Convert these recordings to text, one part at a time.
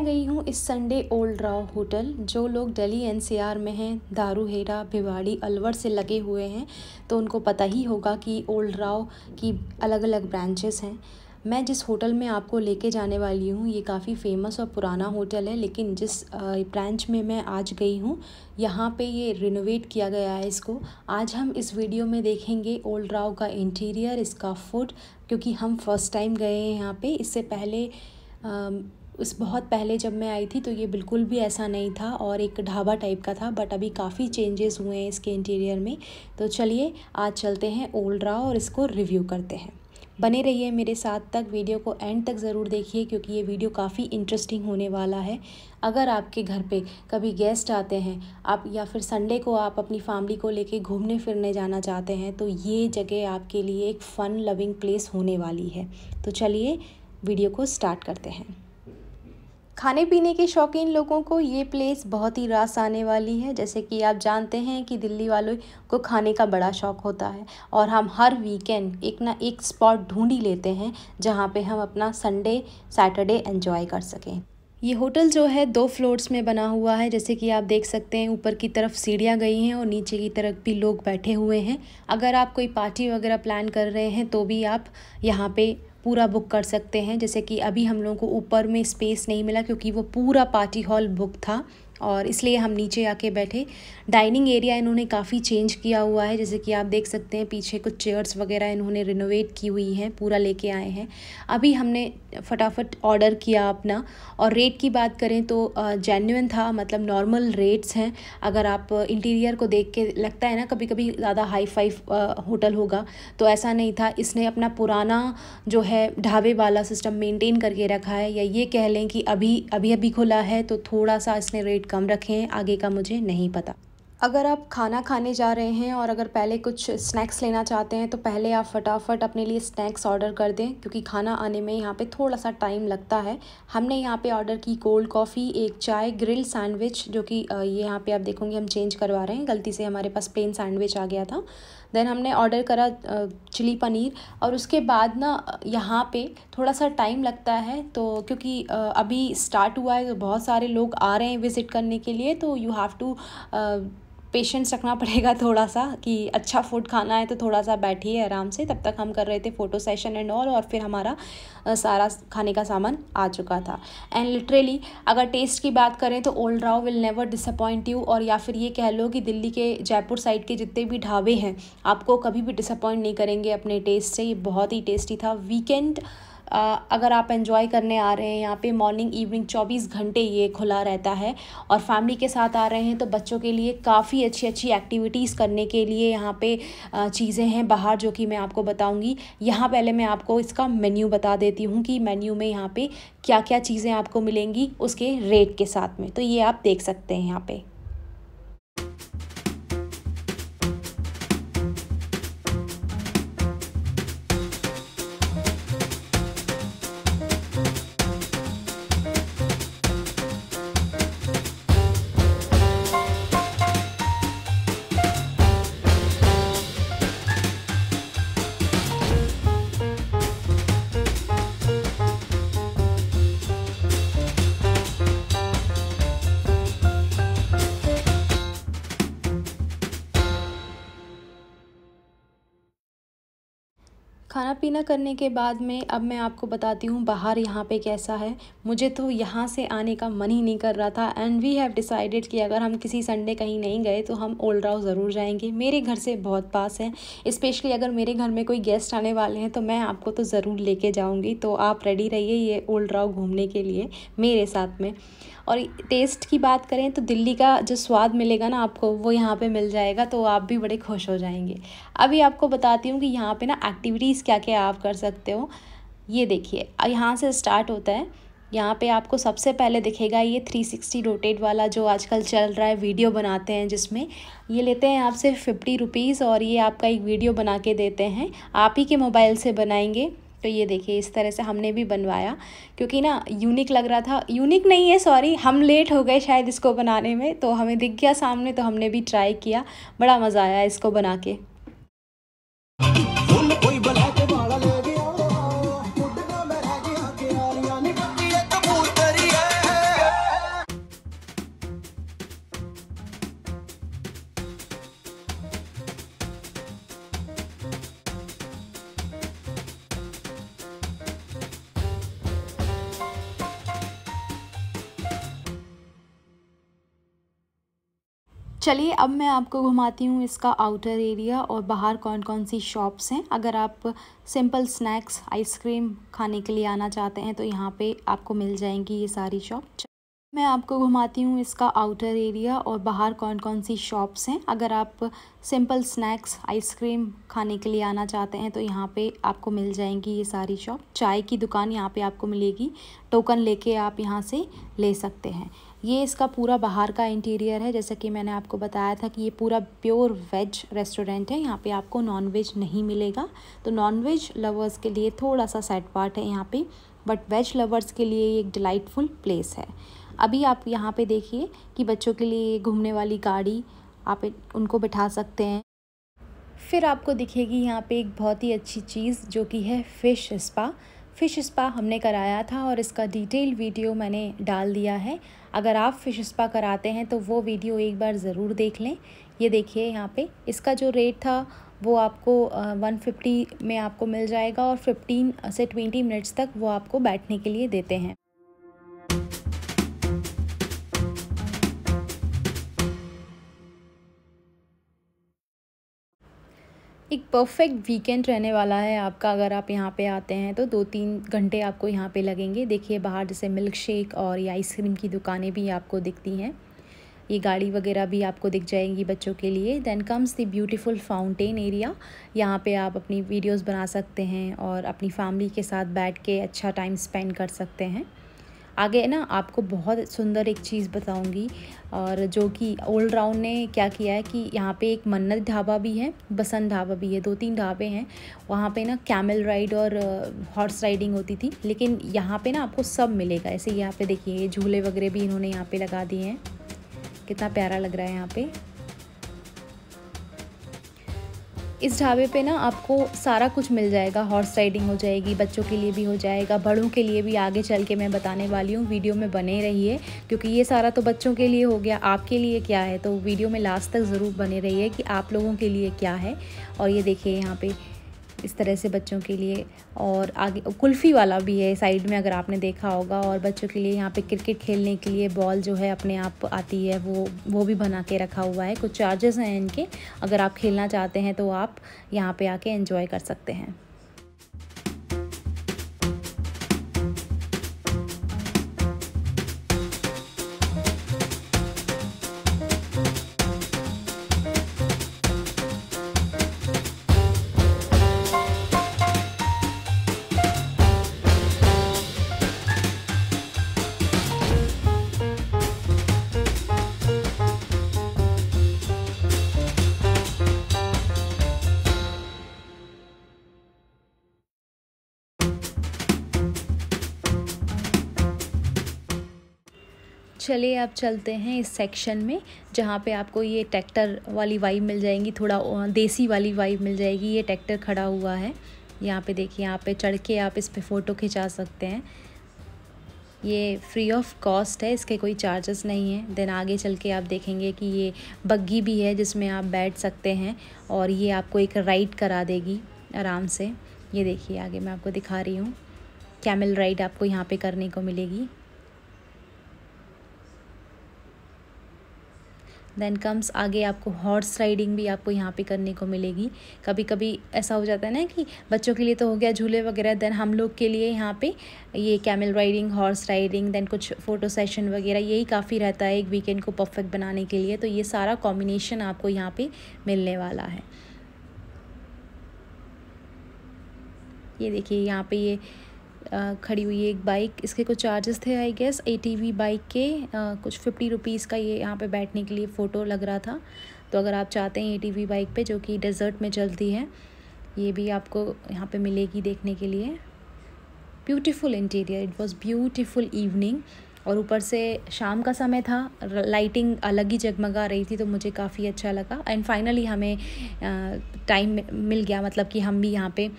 मैं गई हूँ इस संडे ओल्ड राव होटल। जो लोग दिल्ली एनसीआर में हैं, धारूहेरा, भिवाड़ी, अलवर से लगे हुए हैं, तो उनको पता ही होगा कि ओल्ड राव की अलग अलग ब्रांचेस हैं। मैं जिस होटल में आपको लेके जाने वाली हूँ ये काफ़ी फेमस और पुराना होटल है, लेकिन जिस ब्रांच में मैं आज गई हूँ यहाँ पे ये रिनोवेट किया गया है इसको। आज हम इस वीडियो में देखेंगे ओल्ड राव का इंटीरियर, इसका फूड, क्योंकि हम फर्स्ट टाइम गए हैं यहाँ पे। इससे पहले बहुत पहले जब मैं आई थी तो ये बिल्कुल भी ऐसा नहीं था और एक ढाबा टाइप का था, बट अभी काफ़ी चेंजेस हुए हैं इसके इंटीरियर में। तो चलिए आज चलते हैं ओल्ड राव और इसको रिव्यू करते हैं। बने रहिए मेरे साथ तक, वीडियो को एंड तक ज़रूर देखिए क्योंकि ये वीडियो काफ़ी इंटरेस्टिंग होने वाला है। अगर आपके घर पे कभी गेस्ट आते हैं आप, या फिर संडे को आप अपनी फैमिली को लेके घूमने फिरने जाना चाहते हैं, तो ये जगह आपके लिए एक फ़न लविंग प्लेस होने वाली है। तो चलिए वीडियो को स्टार्ट करते हैं। खाने पीने के शौकीन लोगों को ये प्लेस बहुत ही रास आने वाली है। जैसे कि आप जानते हैं कि दिल्ली वालों को खाने का बड़ा शौक़ होता है और हम हर वीकेंड एक ना एक स्पॉट ढूंढ ही लेते हैं जहाँ पे हम अपना संडे सैटरडे एंजॉय कर सकें। ये होटल जो है 2 फ्लोर्स में बना हुआ है। जैसे कि आप देख सकते हैं ऊपर की तरफ सीढ़ियाँ गई हैं और नीचे की तरफ भी लोग बैठे हुए हैं। अगर आप कोई पार्टी वगैरह प्लान कर रहे हैं तो भी आप यहाँ पर पूरा बुक कर सकते हैं। जैसे कि अभी हम लोगों को ऊपर में स्पेस नहीं मिला क्योंकि वो पूरा पार्टी हॉल बुक था और इसलिए हम नीचे आके बैठे। डाइनिंग एरिया इन्होंने काफ़ी चेंज किया हुआ है। जैसे कि आप देख सकते हैं पीछे कुछ चेयर्स वगैरह इन्होंने रिनोवेट की हुई हैं, पूरा लेके आए हैं। अभी हमने फटाफट ऑर्डर किया अपना। और रेट की बात करें तो जेन्युइन था, मतलब नॉर्मल रेट्स हैं। अगर आप इंटीरियर को देख के लगता है ना कभी कभी ज़्यादा हाई फाई होटल होगा, तो ऐसा नहीं था। इसने अपना पुराना जो है ढाबे वाला सिस्टम मेंटेन करके रखा है, या ये कह लें कि अभी खुला है तो थोड़ा सा इसने रेट कम रखें, आगे का मुझे नहीं पता। अगर आप खाना खाने जा रहे हैं और अगर पहले कुछ स्नैक्स लेना चाहते हैं तो पहले आप फटाफट अपने लिए स्नैक्स ऑर्डर कर दें क्योंकि खाना आने में यहाँ पे थोड़ा सा टाइम लगता है। हमने यहाँ पे ऑर्डर की कोल्ड कॉफ़ी, एक चाय, ग्रिल सैंडविच, जो कि ये यहाँ पे आप देखोगे हम चेंज करवा रहे हैं, गलती से हमारे पास प्लेन सैंडविच आ गया था। देन हमने ऑर्डर करा चिली पनीर। और उसके बाद ना यहाँ पे थोड़ा सा टाइम लगता है तो क्योंकि अभी स्टार्ट हुआ है तो बहुत सारे लोग आ रहे हैं विज़िट करने के लिए, तो यू हैव टू पेशेंस रखना पड़ेगा थोड़ा सा कि अच्छा फूड खाना है तो थोड़ा सा बैठिए आराम से। तब तक हम कर रहे थे फ़ोटो सेशन एंड ऑल, और फिर हमारा सारा खाने का सामान आ चुका था। एंड लिटरली अगर टेस्ट की बात करें तो old Rao will never disappoint you, और या फिर ये कह लो कि दिल्ली के जयपुर साइड के जितने भी ढाबे हैं आपको कभी भी डिसअपॉइंट नहीं करेंगे अपने टेस्ट से। ये बहुत ही टेस्टी था। वीकेंड अगर आप एंजॉय करने आ रहे हैं यहाँ पे, मॉर्निंग इवनिंग 24 घंटे ये खुला रहता है। और फैमिली के साथ आ रहे हैं तो बच्चों के लिए काफ़ी अच्छी अच्छी एक्टिविटीज़ करने के लिए यहाँ पे चीज़ें हैं बाहर, जो कि मैं आपको बताऊँगी। यहाँ पहले मैं आपको इसका मेन्यू बता देती हूँ कि मेन्यू में यहाँ पे क्या क्या चीज़ें आपको मिलेंगी उसके रेट के साथ में। तो ये आप देख सकते हैं यहाँ पर। खाना पीना करने के बाद में अब मैं आपको बताती हूँ बाहर यहाँ पे कैसा है। मुझे तो यहाँ से आने का मन ही नहीं कर रहा था। एंड वी हैव डिसाइडेड कि अगर हम किसी संडे कहीं नहीं गए तो हम ओल्ड राव ज़रूर जाएंगे। मेरे घर से बहुत पास है, स्पेशली अगर मेरे घर में कोई गेस्ट आने वाले हैं तो मैं आपको तो ज़रूर लेके जाऊँगी। तो आप रेडी रहिए ये ओल्ड राव घूमने के लिए मेरे साथ में। और टेस्ट की बात करें तो दिल्ली का जो स्वाद मिलेगा ना आपको वो यहाँ पे मिल जाएगा, तो आप भी बड़े खुश हो जाएंगे। अभी आपको बताती हूँ कि यहाँ पे ना एक्टिविटीज़ क्या क्या आप कर सकते हो। ये देखिए यहाँ से स्टार्ट होता है। यहाँ पे आपको सबसे पहले दिखेगा ये 360 रोटेट वाला जो आजकल चल रहा है, वीडियो बनाते हैं जिसमें ये लेते हैं आपसे 50 रुपीज़ और ये आपका एक वीडियो बना के देते हैं। आप ही के मोबाइल से बनाएंगे। तो ये देखिए इस तरह से हमने भी बनवाया क्योंकि ना यूनिक लग रहा था। यूनिक नहीं है, सॉरी, हम लेट हो गए शायद इसको बनाने में, तो हमें दिख गया सामने तो हमने भी ट्राई किया। बड़ा मज़ा आया इसको बना के। चलिए अब मैं आपको घुमाती हूँ इसका आउटर एरिया और बाहर कौन कौन सी शॉप्स हैं। अगर आप सिंपल स्नैक्स आइसक्रीम खाने के लिए आना चाहते हैं तो यहाँ पे आपको मिल जाएंगी ये सारी शॉप। मैं आपको घुमाती हूँ इसका आउटर एरिया और बाहर कौन कौन सी शॉप्स हैं। अगर आप सिंपल स्नैक्स आइसक्रीम खाने के लिए आना चाहते हैं तो यहाँ पे आपको मिल जाएंगी ये सारी शॉप। चाय की दुकान यहाँ पे आपको मिलेगी, टोकन लेके आप यहाँ से ले सकते हैं। ये इसका पूरा बाहर का इंटीरियर है। जैसा कि मैंने आपको बताया था कि ये पूरा प्योर वेज रेस्टोरेंट है, यहाँ पे आपको नॉन वेज नहीं मिलेगा। तो नॉन वेज लवर्स के लिए थोड़ा सा सैड पार्ट है यहाँ पे, बट वेज लवर्स के लिए ये एक डिलाइटफुल प्लेस है। अभी आप यहाँ पे देखिए कि बच्चों के लिए घूमने वाली गाड़ी, आप उनको बिठा सकते हैं। फिर आपको दिखेगी यहाँ पे एक बहुत ही अच्छी चीज़ जो कि है फ़िश स्पा। फ़िश स्पा हमने कराया था और इसका डिटेल वीडियो मैंने डाल दिया है। अगर आप फ़िश स्पा कराते हैं तो वो वीडियो एक बार ज़रूर देख लें। ये देखिए यहाँ पे इसका जो रेट था वो आपको 150 में आपको मिल जाएगा और 15 से 20 मिनट्स तक वो आपको बैठने के लिए देते हैं। एक परफेक्ट वीकेंड रहने वाला है आपका। अगर आप यहाँ पे आते हैं तो 2-3 घंटे आपको यहाँ पे लगेंगे। देखिए बाहर जैसे मिल्क शेक और ये आइसक्रीम की दुकानें भी आपको दिखती हैं, ये गाड़ी वगैरह भी आपको दिख जाएगी बच्चों के लिए। Then comes the beautiful fountain area. यहाँ पे आप अपनी वीडियोस बना सकते हैं और अपनी फैमिली के साथ बैठ के अच्छा टाइम स्पेंड कर सकते हैं। आगे ना आपको बहुत सुंदर एक चीज़ बताऊंगी और जो कि ओल्ड राव ने क्या किया है कि यहाँ पे एक मन्नत ढाबा भी है, बसंत ढाबा भी है, 2-3 ढाबे हैं। वहाँ पे ना कैमल राइड और हॉर्स राइडिंग होती थी, लेकिन यहाँ पे ना आपको सब मिलेगा। ऐसे यहाँ पे देखिए ये झूले वगैरह भी इन्होंने यहाँ पे लगा दिए हैं, कितना प्यारा लग रहा है यहाँ पे। इस ढाबे पे ना आपको सारा कुछ मिल जाएगा, हॉर्स राइडिंग हो जाएगी, बच्चों के लिए भी हो जाएगा, बड़ों के लिए भी। आगे चल के मैं बताने वाली हूँ, वीडियो में बने रहिए क्योंकि ये सारा तो बच्चों के लिए हो गया, आपके लिए क्या है तो वीडियो में लास्ट तक ज़रूर बने रहिए कि आप लोगों के लिए क्या है। और ये देखिए यहाँ पे इस तरह से बच्चों के लिए, और आगे कुल्फ़ी वाला भी है साइड में अगर आपने देखा होगा। और बच्चों के लिए यहाँ पे क्रिकेट खेलने के लिए बॉल जो है अपने आप आती है, वो भी बना के रखा हुआ है। कुछ चार्जेस हैं इनके, अगर आप खेलना चाहते हैं तो आप यहाँ पे आके एंजॉय कर सकते हैं। चलिए आप चलते हैं इस सेक्शन में जहाँ पे आपको ये ट्रैक्टर वाली वाइब मिल जाएगी, थोड़ा देसी वाली वाइब मिल जाएगी। ये ट्रैक्टर खड़ा हुआ है यहाँ पे, देखिए यहाँ पे चढ़ के आप इस पे फ़ोटो खिंचा सकते हैं। ये फ्री ऑफ कॉस्ट है, इसके कोई चार्जेस नहीं है। देन आगे चल के आप देखेंगे कि ये बग्गी भी है जिसमें आप बैठ सकते हैं और ये आपको एक राइड करा देगी आराम से। ये देखिए आगे मैं आपको दिखा रही हूँ, कैमल राइड आपको यहाँ पर करने को मिलेगी। देन कम्स आगे आपको हॉर्स राइडिंग भी आपको यहाँ पे करने को मिलेगी। कभी कभी ऐसा हो जाता है ना कि बच्चों के लिए तो हो गया झूले वगैरह, देन हम लोग के लिए यहाँ पे ये camel riding, horse riding, then कुछ फ़ोटो सेशन वगैरह, यही काफ़ी रहता है एक वीकेंड को परफेक्ट बनाने के लिए। तो ये सारा कॉम्बिनेशन आपको यहाँ पे मिलने वाला है। ये देखिए यहाँ पे ये खड़ी हुई है एक बाइक, इसके कुछ चार्जेस थे आई गेस, ATV बाइक के कुछ 50 रुपीज़ का ये यहाँ पे बैठने के लिए फ़ोटो लग रहा था। तो अगर आप चाहते हैं ATV बाइक पे जो कि डेजर्ट में चलती है, ये भी आपको यहाँ पे मिलेगी देखने के लिए। Beautiful interior, it was beautiful evening. और ऊपर से शाम का समय था, लाइटिंग अलग ही जगमगा रही थी तो मुझे काफ़ी अच्छा लगा। एंड फाइनली हमें टाइम मिल गया, मतलब कि हम भी यहाँ पे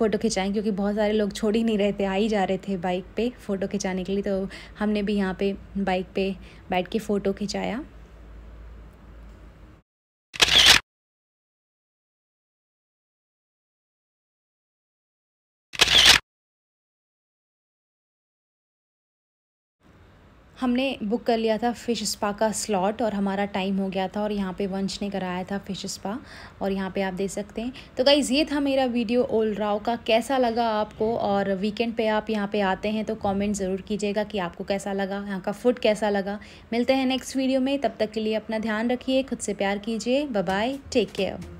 फ़ोटो खिंचाएँ क्योंकि बहुत सारे लोग छोड़ ही नहीं रहे थे, आ ही जा रहे थे बाइक पे फ़ोटो खिंचाने के लिए। तो हमने भी यहाँ पे बाइक पे बैठ के फ़ोटो खिंचाया। हमने बुक कर लिया था फ़िश स्पा का स्लॉट और हमारा टाइम हो गया था और यहाँ पे वंश ने कराया था फ़िश स्पा और यहाँ पे आप देख सकते हैं। तो गाइज़ ये था मेरा वीडियो ओल्ड राव का, कैसा लगा आपको, और वीकेंड पे आप यहाँ पे आते हैं तो कमेंट ज़रूर कीजिएगा कि आपको कैसा लगा, यहाँ का फूड कैसा लगा। मिलते हैं नेक्स्ट वीडियो में, तब तक के लिए अपना ध्यान रखिए, खुद से प्यार कीजिए, बाय बाय, टेक केयर।